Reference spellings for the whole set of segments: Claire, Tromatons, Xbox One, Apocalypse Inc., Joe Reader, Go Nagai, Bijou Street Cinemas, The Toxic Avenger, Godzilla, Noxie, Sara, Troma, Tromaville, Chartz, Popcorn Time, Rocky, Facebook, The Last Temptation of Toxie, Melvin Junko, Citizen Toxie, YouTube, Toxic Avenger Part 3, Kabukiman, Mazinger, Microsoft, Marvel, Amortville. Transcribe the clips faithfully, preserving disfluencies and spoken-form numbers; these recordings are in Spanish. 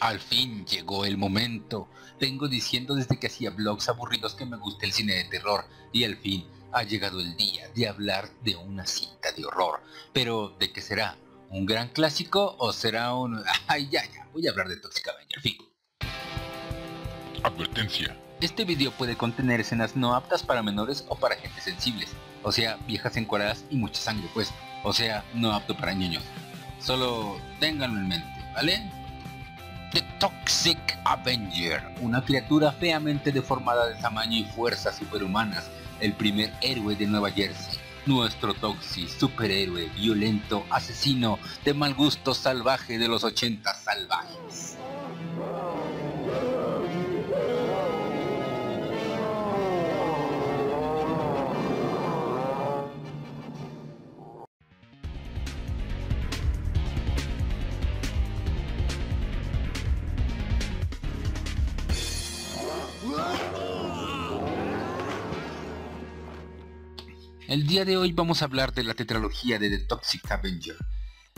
Al fin llegó el momento. Vengo diciendo desde que hacía vlogs aburridos que me gusta el cine de terror, y al fin ha llegado el día de hablar de una cinta de horror. Pero, ¿de qué será? ¿Un gran clásico o será un...? Ay, ya, ya, voy a hablar de Toxic Avenger, en fin. Advertencia. Este video puede contener escenas no aptas para menores o para gente sensibles. O sea, viejas encuadradas y mucha sangre, pues. O sea, no apto para niños. Solo ténganlo en mente, ¿vale? The Toxic Avenger, una criatura feamente deformada de tamaño y fuerzas superhumanas, el primer héroe de Nueva Jersey, nuestro Toxie, superhéroe, violento, asesino, de mal gusto, salvaje de los ochenta salvajes. El día de hoy vamos a hablar de la tetralogía de The Toxic Avenger,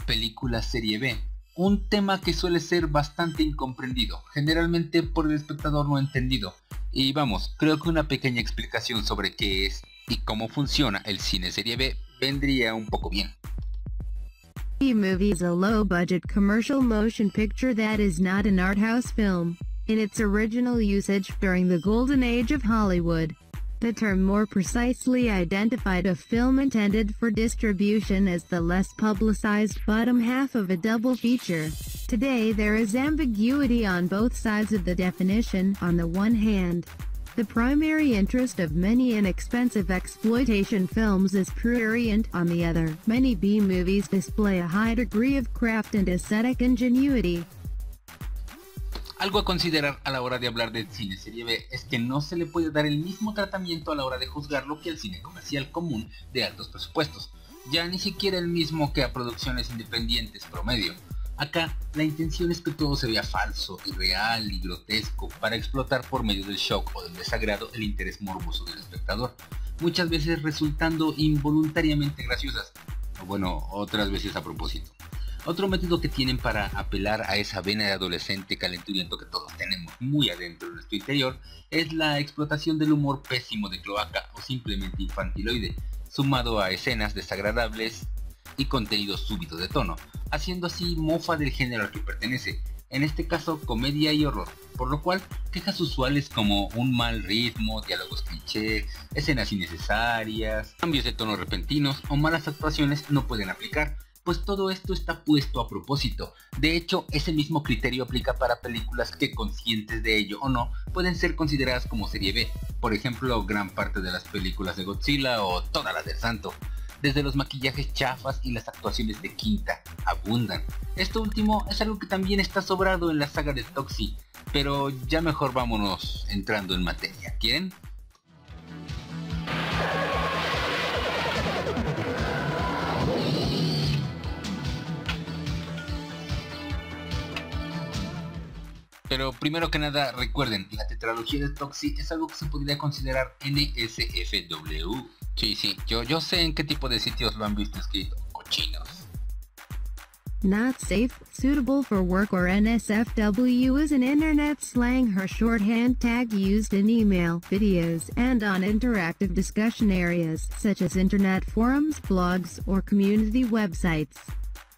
película serie B, un tema que suele ser bastante incomprendido, generalmente por el espectador no entendido, y vamos, creo que una pequeña explicación sobre qué es y cómo funciona el cine serie B vendría un poco bien. The movie is a low budget commercial motion picture that is not an art house film, in its original usage during the golden age of Hollywood. The term more precisely identified a film intended for distribution as the less publicized bottom half of a double feature. Today there is ambiguity on both sides of the definition. On the one hand, the primary interest of many inexpensive exploitation films is prurient. On the other, many B-movies display a high degree of craft and aesthetic ingenuity. Algo a considerar a la hora de hablar del cine serie B es que no se le puede dar el mismo tratamiento a la hora de juzgarlo que al cine comercial común de altos presupuestos, ya ni siquiera el mismo que a producciones independientes promedio. Acá la intención es que todo se vea falso, irreal y grotesco para explotar por medio del shock o del desagrado el interés morboso del espectador, muchas veces resultando involuntariamente graciosas, o bueno, otras veces a propósito. Otro método que tienen para apelar a esa vena de adolescente calenturiento que todos tenemos muy adentro de nuestro interior es la explotación del humor pésimo de cloaca o simplemente infantiloide, sumado a escenas desagradables y contenido súbito de tono, haciendo así mofa del género al que pertenece, en este caso comedia y horror, por lo cual quejas usuales como un mal ritmo, diálogos cliché, escenas innecesarias, cambios de tono repentinos o malas actuaciones no pueden aplicar. Pues todo esto está puesto a propósito. De hecho, ese mismo criterio aplica para películas que, conscientes de ello o no, pueden ser consideradas como serie B. Por ejemplo, gran parte de las películas de Godzilla o todas las del Santo. Desde los maquillajes chafas y las actuaciones de quinta abundan. Esto último es algo que también está sobrado en la saga de Toxie, pero ya mejor vámonos entrando en materia, ¿quieren? Pero primero que nada, recuerden, la tetralogía de Toxie es algo que se podría considerar N S F W. Sí, sí, yo, yo sé en qué tipo de sitios lo han visto escrito, cochinos. Not safe, suitable for work, or N S F W is an internet slang or shorthand tag used in email, videos, and on interactive discussion areas such as internet forums, blogs, or community websites.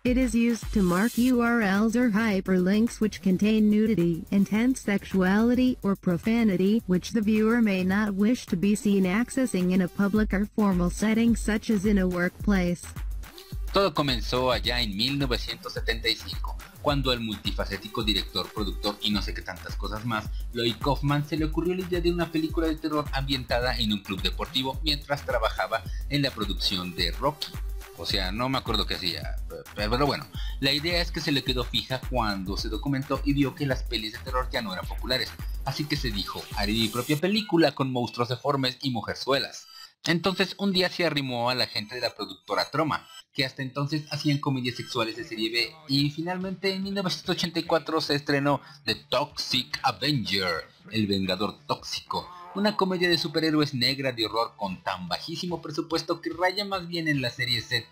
It is used to mark U R Ls or hyperlinks which contain nudity, intense sexuality, or profanity, which the viewer may not wish to be seen accessing in a public or formal setting such as in a workplace. Todo comenzó allá en mil novecientos setenta y cinco, cuando al multifacético director, productor y no sé qué tantas cosas más, Lloyd Kaufman, se le ocurrió la idea de una película de terror ambientada en un club deportivo mientras trabajaba en la producción de Rocky. O sea, no me acuerdo qué hacía, pero bueno, la idea es que se le quedó fija cuando se documentó y vio que las pelis de terror ya no eran populares, así que se dijo, haré mi propia película con monstruos deformes y mujerzuelas. Entonces un día se arrimó a la gente de la productora Troma, que hasta entonces hacían comedias sexuales de serie B, y finalmente en mil novecientos ochenta y cuatro se estrenó The Toxic Avenger, el Vengador Tóxico. Una comedia de superhéroes negra de horror con tan bajísimo presupuesto que raya más bien en la serie Z.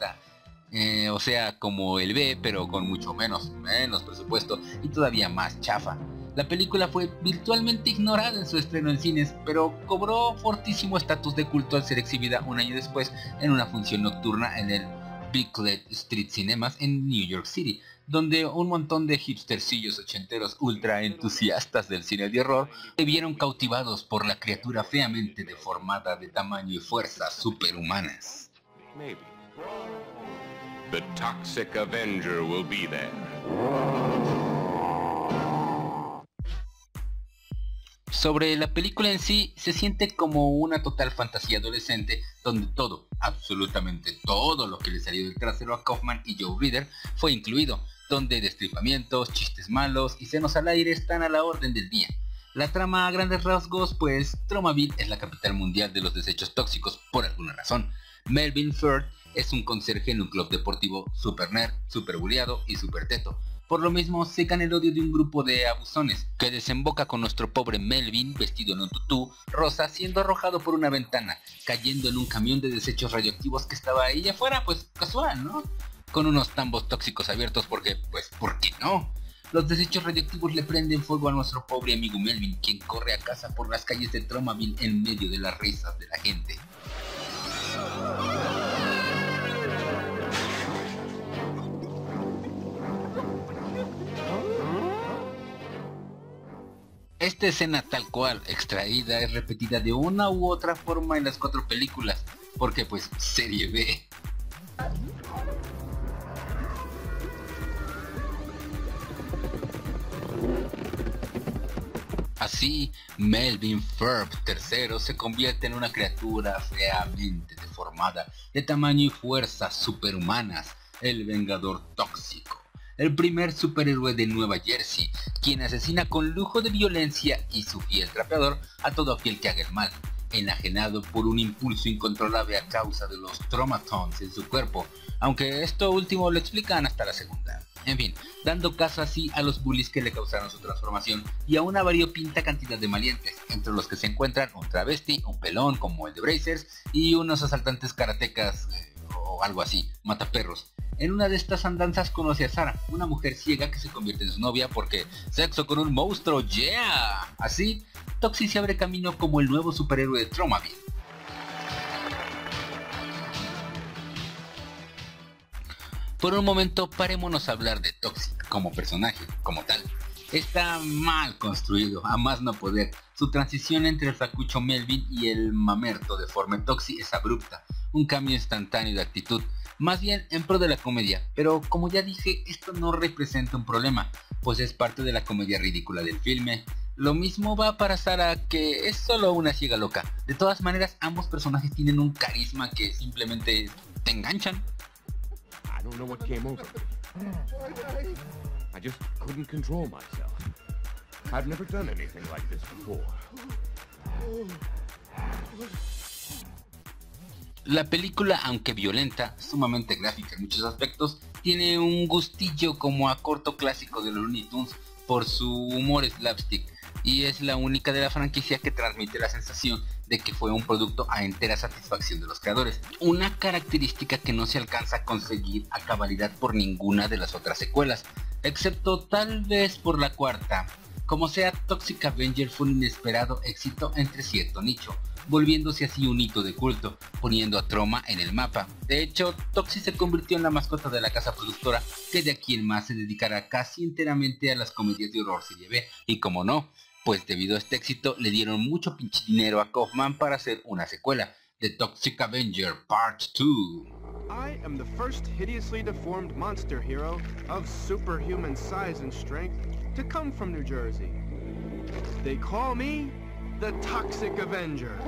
Eh, o sea, como el B, pero con mucho menos, menos presupuesto y todavía más chafa. La película fue virtualmente ignorada en su estreno en cines, pero cobró fortísimo estatus de culto al ser exhibida un año después en una función nocturna en el Bijou Street Cinemas en New York City, donde un montón de hipstercillos ochenteros ultra entusiastas del cine de horror se vieron cautivados por la criatura feamente deformada de tamaño y fuerzas superhumanas. Maybe. The Toxic Avenger will be there. Sobre la película en sí, se siente como una total fantasía adolescente donde todo, absolutamente todo lo que le salió del trasero a Kaufman y Joe Reader fue incluido, donde destripamientos, chistes malos y senos al aire están a la orden del día. La trama a grandes rasgos, pues Tromaville es la capital mundial de los desechos tóxicos por alguna razón. Melvin Firth es un conserje en un club deportivo super nerd, super buleado y super teto. Por lo mismo secan el odio de un grupo de abusones, que desemboca con nuestro pobre Melvin, vestido en un tutú rosa, siendo arrojado por una ventana, cayendo en un camión de desechos radioactivos que estaba ahí afuera, pues casual, ¿no? Con unos tambos tóxicos abiertos porque, pues, ¿por qué no? Los desechos radioactivos le prenden fuego a nuestro pobre amigo Melvin, quien corre a casa por las calles de Tromaville en medio de las risas de la gente. Esta escena tal cual, extraída y repetida de una u otra forma en las cuatro películas, porque pues serie B. Así, Melvin Firth tercero se convierte en una criatura feamente deformada, de tamaño y fuerzas superhumanas, el Vengador Tóxico. El primer superhéroe de Nueva Jersey, quien asesina con lujo de violencia y su fiel trapeador a todo aquel que haga el mal, enajenado por un impulso incontrolable a causa de los Tromatons en su cuerpo, aunque esto último lo explican hasta la segunda. En fin, dando caso así a los bullies que le causaron su transformación y a una variopinta cantidad de maleantes, entre los que se encuentran un travesti, un pelón como el de Brazers y unos asaltantes karatecas eh, o algo así, mataperros. En una de estas andanzas conoce a Sara, una mujer ciega que se convierte en su novia porque sexo con un monstruo, yeah. Así, Toxie se abre camino como el nuevo superhéroe de Tromaville. Por un momento parémonos a hablar de Toxie como personaje, como tal. Está mal construido, a más no poder. Su transición entre el flacucho Melvin y el mamerto deforme Toxie es abrupta, un cambio instantáneo de actitud, más bien en pro de la comedia, pero como ya dije, esto no representa un problema, pues es parte de la comedia ridícula del filme. Lo mismo va para Sara, que es solo una ciega loca. De todas maneras, ambos personajes tienen un carisma que simplemente te enganchan. I don't know what came over me. I just couldn't control myself. I've never done anything like this before. La película, aunque violenta, sumamente gráfica en muchos aspectos, tiene un gustillo como a corto clásico de los Looney Tunes por su humor slapstick, y es la única de la franquicia que transmite la sensación de que fue un producto a entera satisfacción de los creadores, una característica que no se alcanza a conseguir a cabalidad por ninguna de las otras secuelas, excepto tal vez por la cuarta. Como sea, Toxic Avenger fue un inesperado éxito entre cierto nicho, volviéndose así un hito de culto, poniendo a Troma en el mapa. De hecho, Toxie se convirtió en la mascota de la casa productora, que de aquí en más se dedicará casi enteramente a las comedias de horror serie B, y como no, pues debido a este éxito le dieron mucho pinche dinero a Kaufman para hacer una secuela, The Toxic Avenger Part two. I am the first hideously deformed monster hero of superhuman size and strength to come from New Jersey. They call me The Toxic Avenger.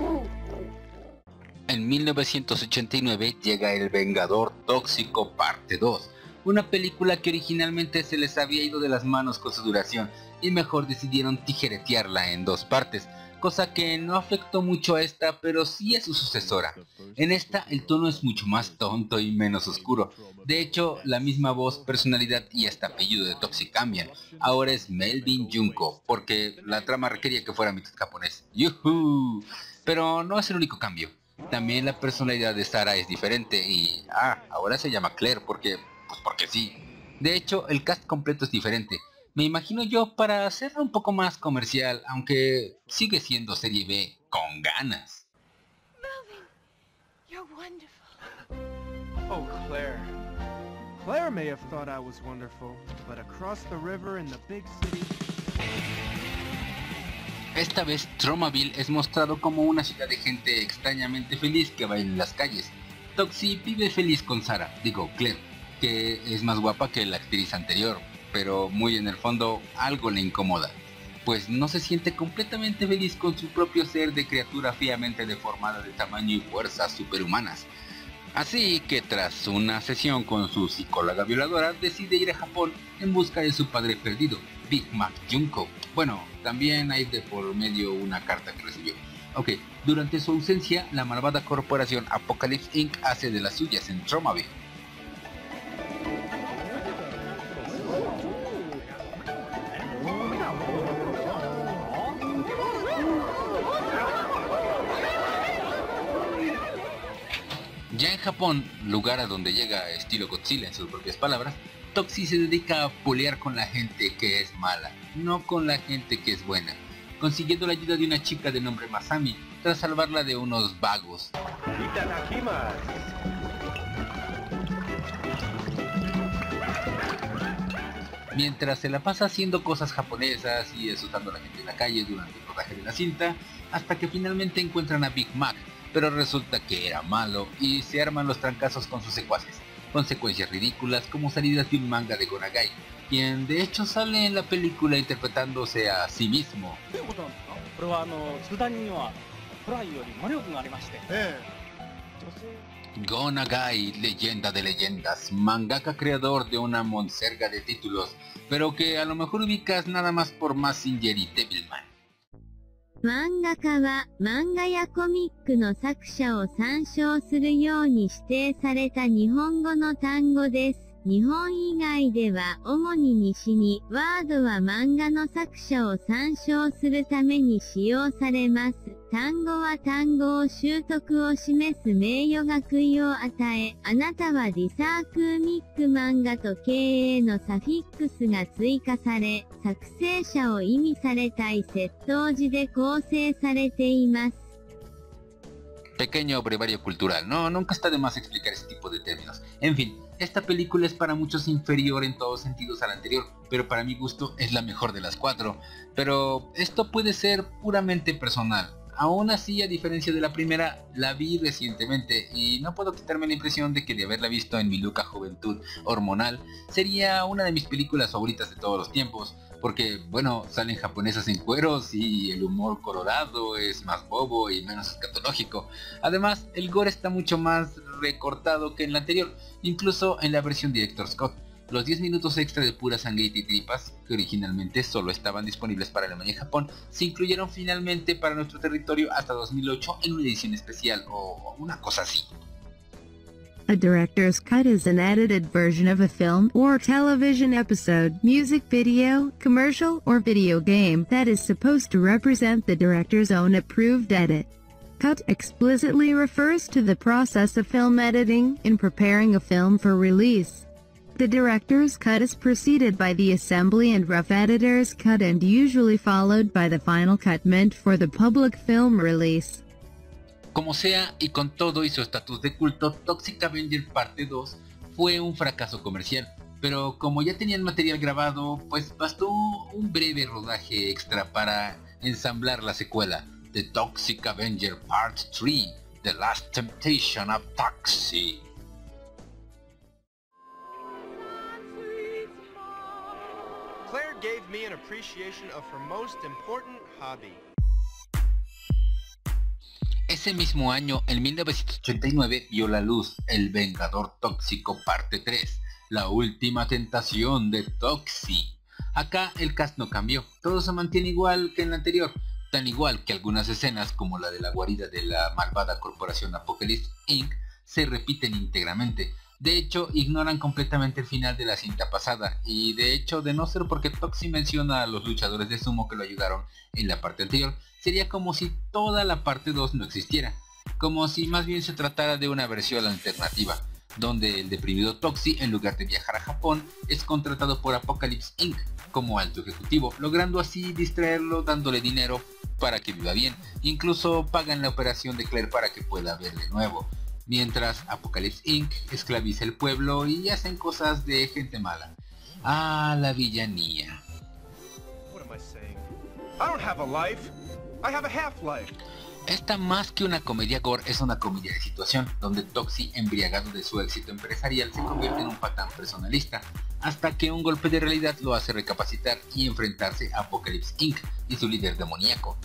En mil novecientos ochenta y nueve llega El Vengador Tóxico Parte dos, una película que originalmente se les había ido de las manos con su duración y mejor decidieron tijeretearla en dos partes, cosa que no afectó mucho a esta, pero sí a su sucesora. En esta el tono es mucho más tonto y menos oscuro. De hecho, la misma voz, personalidad y hasta apellido de Toxie cambian. Ahora es Melvin Junko, porque la trama requería que fuera mitad japonés. ¡Yuhu! Pero no es el único cambio. también la personalidad de Sara es diferente y ah, ahora se llama Claire porque, pues porque sí. De hecho, el cast completo es diferente. Me imagino yo para hacerlo un poco más comercial, aunque sigue siendo serie B con ganas. Oh, Claire. Claire may have thought I was wonderful, but across the river in the big city. Esta vez Tromaville es mostrado como una ciudad de gente extrañamente feliz que baila en las calles. Toxie vive feliz con Sara, digo Claire, que es más guapa que la actriz anterior, pero muy en el fondo algo le incomoda, pues no se siente completamente feliz con su propio ser de criatura fríamente deformada de tamaño y fuerzas superhumanas. Así que tras una sesión con su psicóloga violadora, decide ir a Japón en busca de su padre perdido, Big Mac Junko. Bueno, también hay de por medio una carta que recibió. Ok, durante su ausencia, la malvada corporación Apocalypse incorporated hace de las suyas en Tromaville. Ya en Japón, lugar a donde llega estilo Godzilla en sus propias palabras, Toxie se dedica a pelear con la gente que es mala, no con la gente que es buena, consiguiendo la ayuda de una chica de nombre Masami, tras salvarla de unos vagos. Mientras se la pasa haciendo cosas japonesas y asustando a la gente en la calle durante el rodaje de la cinta, hasta que finalmente encuentran a Big Mac, pero resulta que era malo y se arman los trancazos con sus secuaces. Consecuencias ridículas como salidas de un manga de Go Nagai, quien de hecho sale en la película interpretándose a sí mismo. Go Nagai, leyenda de leyendas, mangaka creador de una monserga de títulos, pero que a lo mejor ubicas nada más por Mazinger y Devilman. Pequeño brevario cultural, no, nunca está de más explicar ese tipo de términos. En fin, esta película es para muchos inferior en todos sentidos a la anterior, pero para mi gusto es la mejor de las cuatro. Pero esto puede ser puramente personal. Aún así, a diferencia de la primera, la vi recientemente y no puedo quitarme la impresión de que de haberla visto en mi loca juventud hormonal, sería una de mis películas favoritas de todos los tiempos. Porque, bueno, salen japonesas en cueros y el humor colorado es más bobo y menos escatológico. Además, el gore está mucho más recortado que en la anterior, incluso en la versión Director's Cut. Los diez minutos extra de pura sangre y tripas, que originalmente solo estaban disponibles para Alemania y Japón, se incluyeron finalmente para nuestro territorio hasta dos mil ocho en una edición especial, o una cosa así. A director's cut is an edited version of a film or television episode, music video, commercial, or video game that is supposed to represent the director's own approved edit. Cut explicitly refers to the process of film editing in preparing a film for release. The director's cut is preceded by the assembly and rough editor's cut and usually followed by the final cut meant for the public film release. Como sea y con todo y su estatus de culto, Toxic Avenger Parte dos fue un fracaso comercial, pero como ya tenían material grabado, pues bastó un breve rodaje extra para ensamblar la secuela, The Toxic Avenger Part tres, The Last Temptation of Toxie. Claire gave me an appreciation of her most important hobby. Ese mismo año, en mil novecientos ochenta y nueve, vio la luz El Vengador Tóxico Parte tres, la última tentación de Toxie. Acá el cast no cambió, todo se mantiene igual que en la anterior, tan igual que algunas escenas como la de la guarida de la malvada corporación Apocalypse incorporated se repiten íntegramente. De hecho, ignoran completamente el final de la cinta pasada, y de hecho, de no ser porque Toxie menciona a los luchadores de sumo que lo ayudaron en la parte anterior, sería como si toda la parte dos no existiera. como si más bien se tratara de una versión alternativa, donde el deprimido Toxie, en lugar de viajar a Japón, es contratado por Apocalypse incorporated como alto ejecutivo, logrando así distraerlo dándole dinero para que viva bien. Incluso pagan la operación de Claire para que pueda ver de nuevo, mientras Apocalypse incorporated esclaviza el pueblo y hacen cosas de gente mala. Ah, la villanía. Esta más que una comedia gore es una comedia de situación, donde Toxie, embriagado de su éxito empresarial, se convierte en un patán personalista, hasta que un golpe de realidad lo hace recapacitar y enfrentarse a Apocalypse incorporated y su líder demoníaco.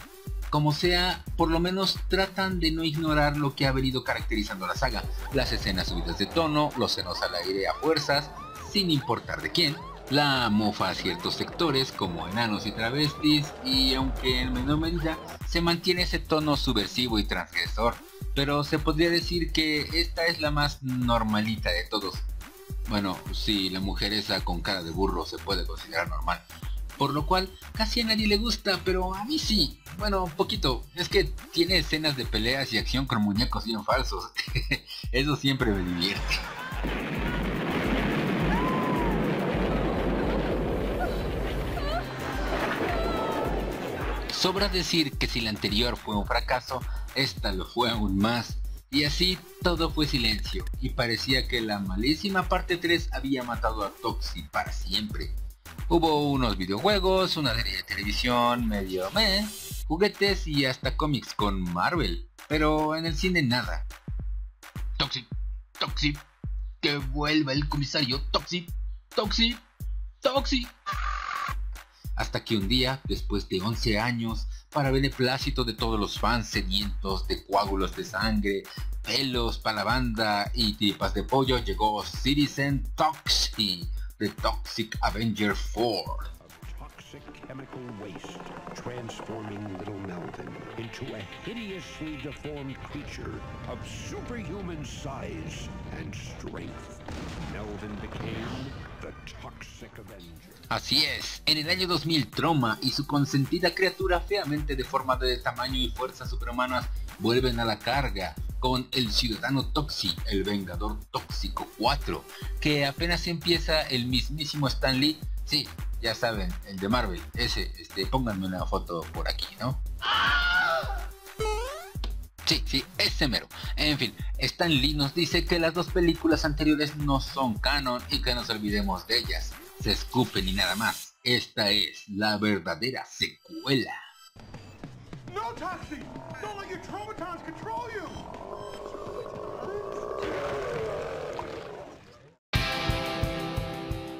Como sea, por lo menos tratan de no ignorar lo que ha venido caracterizando la saga, las escenas subidas de tono, los senos al aire a fuerzas, sin importar de quién, la mofa a ciertos sectores como enanos y travestis, y aunque en menor medida se mantiene ese tono subversivo y transgresor, pero se podría decir que esta es la más normalita de todos. Bueno, si sí, la mujer esa con cara de burro se puede considerar normal, por lo cual casi a nadie le gusta, pero a mí sí, bueno, poquito, es que tiene escenas de peleas y acción con muñecos bien falsos, eso siempre me divierte. Sobra decir que si la anterior fue un fracaso, esta lo fue aún más, y así todo fue silencio, y parecía que la malísima parte tres había matado a Toxie para siempre. Hubo unos videojuegos, una serie de televisión medio meh, juguetes y hasta cómics con Marvel, pero en el cine nada. Toxie, Toxie, que vuelva el comisario Toxie, Toxie, Toxie. Hasta que un día, después de once años, para beneplácito de todos los fans sedientos de coágulos de sangre, pelos para la banda y tripas de pollo, llegó Citizen Toxie, The Toxic Avenger cuatro. Así es, en el año dos mil Troma y su consentida criatura feamente deformada de tamaño y fuerzas superhumanas vuelven a la carga con el ciudadano Toxie, el Vengador Tóxico cuatro, que apenas empieza el mismísimo Stan Lee, sí, ya saben, el de Marvel, ese, este, pónganme una foto por aquí, ¿no? Sí, sí, ese mero. En fin, Stan Lee nos dice que las dos películas anteriores no son canon y que nos olvidemos de ellas. Se escupen y nada más. Esta es la verdadera secuela. No, Toxie. Don't let your traumatons control you.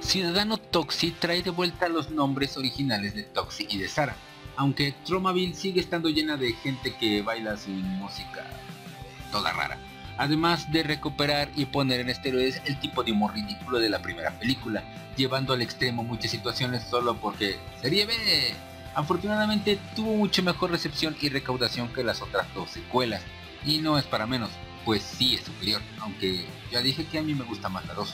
Ciudadano Toxie trae de vuelta los nombres originales de Toxie y de Sara, aunque Tromaville sigue estando llena de gente que baila su música toda rara, además de recuperar y poner en esteroides el tipo de humor ridículo de la primera película, llevando al extremo muchas situaciones solo porque sería B. Afortunadamente tuvo mucho mejor recepción y recaudación que las otras dos secuelas, y no es para menos, pues sí es superior, aunque ya dije que a mí me gusta más la dos.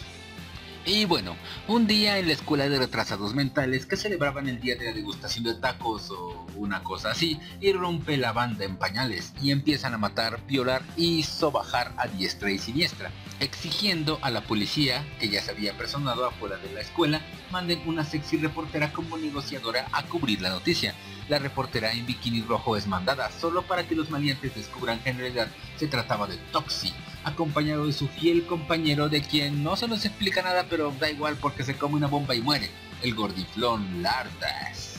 Y bueno, un día en la escuela de retrasados mentales que celebraban el día de la degustación de tacos o una cosa así, irrumpe la banda en pañales y empiezan a matar, violar y sobajar a diestra y siniestra, exigiendo a la policía, que ya se había personado afuera de la escuela, manden una sexy reportera como negociadora a cubrir la noticia. La reportera en bikini rojo es mandada solo para que los maleantes descubran que en realidad se trataba de Toxie, acompañado de su fiel compañero de quien no se nos explica nada, pero da igual porque se come una bomba y muere, el gordiflón Lardas.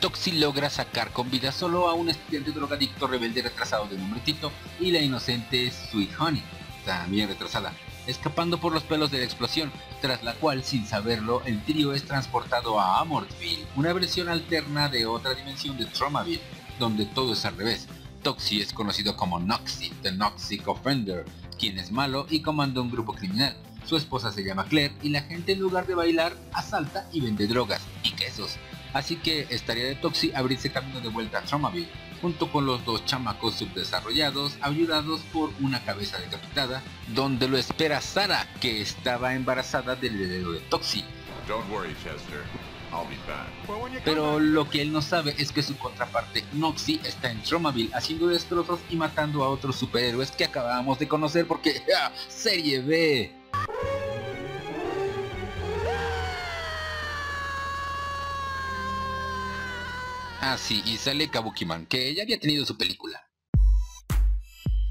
Toxie logra sacar con vida solo a un estudiante drogadicto rebelde retrasado de nombre Tito y la inocente Sweet Honey, también retrasada, escapando por los pelos de la explosión, tras la cual, sin saberlo, el trío es transportado a Amortville, una versión alterna de otra dimensión de Tromaville, donde todo es al revés. Toxie es conocido como Noxie, The Toxic Avenger, quien es malo y comanda un grupo criminal. Su esposa se llama Claire y la gente, en lugar de bailar, asalta y vende drogas y quesos. Así que es tarea de Toxie abrirse camino de vuelta a Tromaville, junto con los dos chamacos subdesarrollados, ayudados por una cabeza decapitada, donde lo espera Sara, que estaba embarazada del heredero de Toxie. Don't worry, Chester. Pero lo que él no sabe es que su contraparte Noxie está en Tromaville haciendo destrozos y matando a otros superhéroes que acabamos de conocer porque ¡ja! ¡Serie B! Ah sí, y sale Kabukiman, que ya había tenido su película.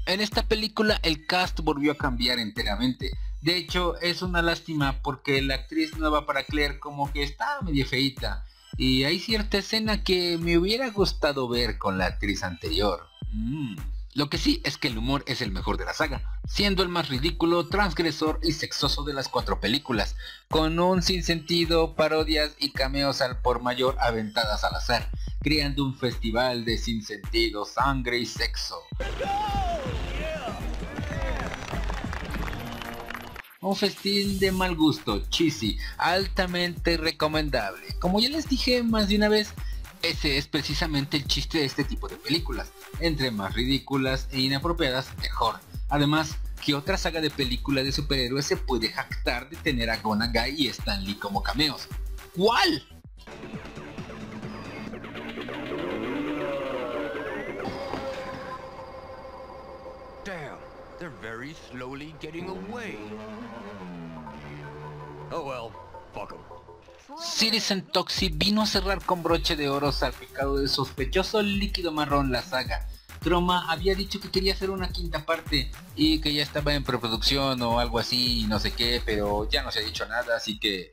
En esta película el cast volvió a cambiar enteramente. De hecho, es una lástima porque la actriz nueva para Claire como que está medio feíta. Y hay cierta escena que me hubiera gustado ver con la actriz anterior. Mm. Lo que sí es que el humor es el mejor de la saga, siendo el más ridículo, transgresor y sexoso de las cuatro películas, con un sinsentido, parodias y cameos al por mayor aventadas al azar, creando un festival de sinsentido, sangre y sexo. Un festín de mal gusto, cheesy, altamente recomendable. Como ya les dije más de una vez, ese es precisamente el chiste de este tipo de películas. Entre más ridículas e inapropiadas, mejor. Además, ¿qué otra saga de película de superhéroes se puede jactar de tener a Go Nagai y Stan Lee como cameos? ¿Cuál? Damn, they're very slowly getting away. Oh well, fuck them. Citizen Toxie vino a cerrar con broche de oro salpicado de sospechoso líquido marrón la saga. Troma había dicho que quería hacer una quinta parte y que ya estaba en preproducción o algo así, no sé qué, pero ya no se ha dicho nada, así que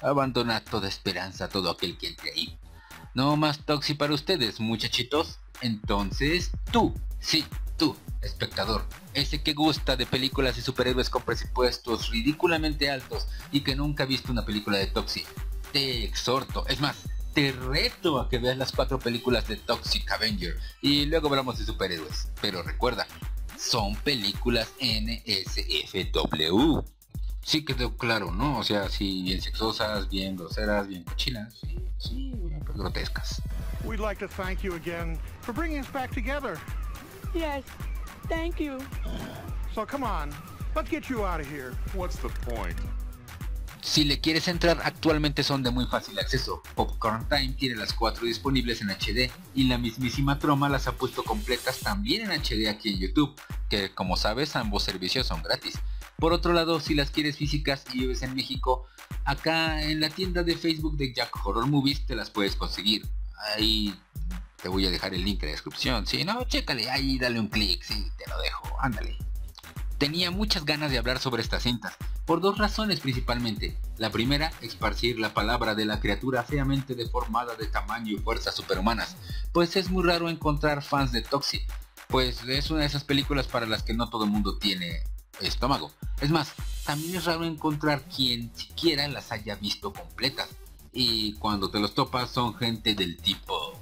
abandona toda esperanza todo aquel que entre ahí. No más Toxie para ustedes, muchachitos. Entonces tú, sí, tú, espectador, ese que gusta de películas y superhéroes con presupuestos ridículamente altos y que nunca ha visto una película de Toxie, te exhorto, es más, te reto a que veas las cuatro películas de Toxic Avenger y luego hablamos de superhéroes, pero recuerda, son películas N S F W. Sí quedó claro, ¿no? O sea, sí, bien sexosas, bien groseras, bien cochinas, sí, sí, grotescas. We'd like to thank you again for bringing us back together. Yes, thank you. So come on, let's get you out of here. What's the point? Si le quieres entrar, actualmente son de muy fácil acceso. Popcorn Time tiene las cuatro disponibles en H D y la mismísima Troma las ha puesto completas también en H D aquí en YouTube, que como sabes ambos servicios son gratis. Por otro lado, si las quieres físicas y vives en México, acá en la tienda de Facebook de Jack Horror Movies te las puedes conseguir. Ahí te voy a dejar el link en la descripción, si no, chécale, ahí dale un clic, sí, te lo dejo, ándale. Tenía muchas ganas de hablar sobre estas cintas, por dos razones principalmente. La primera, esparcir la palabra de la criatura feamente deformada de tamaño y fuerza superhumanas, pues es muy raro encontrar fans de Toxie, pues es una de esas películas para las que no todo el mundo tiene estómago. Es más, también es raro encontrar quien siquiera las haya visto completas, y cuando te los topas son gente del tipo...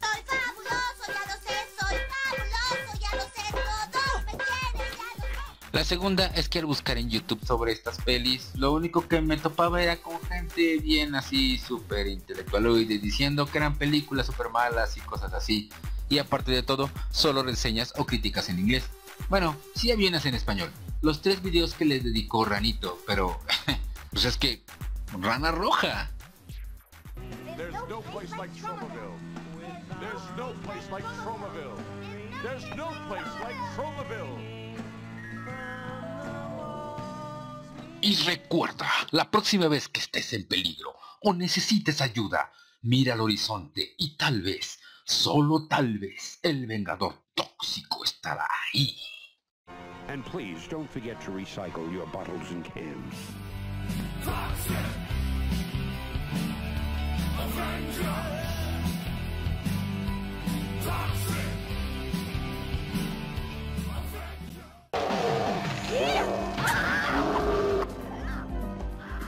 ¡Soy fabuloso! ¡Ya lo sé! ¡Soy fabuloso! ¡Ya lo sé! ¡Todos me quieren! ¡Ya lo sé! La segunda es que al buscar en YouTube sobre estas pelis, lo único que me topaba era con gente bien así, súper intelectualoide, diciendo que eran películas súper malas y cosas así. Y aparte de todo, solo reseñas o críticas en inglés. Bueno, sí había unas en español. Los tres videos que les dedicó Ranito, pero... pues es que... Rana Roja. There's no place like Tromaville. There's no place like Tromaville. There's no place like Tromaville. Y recuerda, la próxima vez que estés en peligro o necesites ayuda, mira al horizonte y tal vez, solo tal vez, el Vengador Tóxico estará ahí. And please don't forget to recycle your bottles and cans. Toxic Avenger.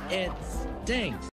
It stinks.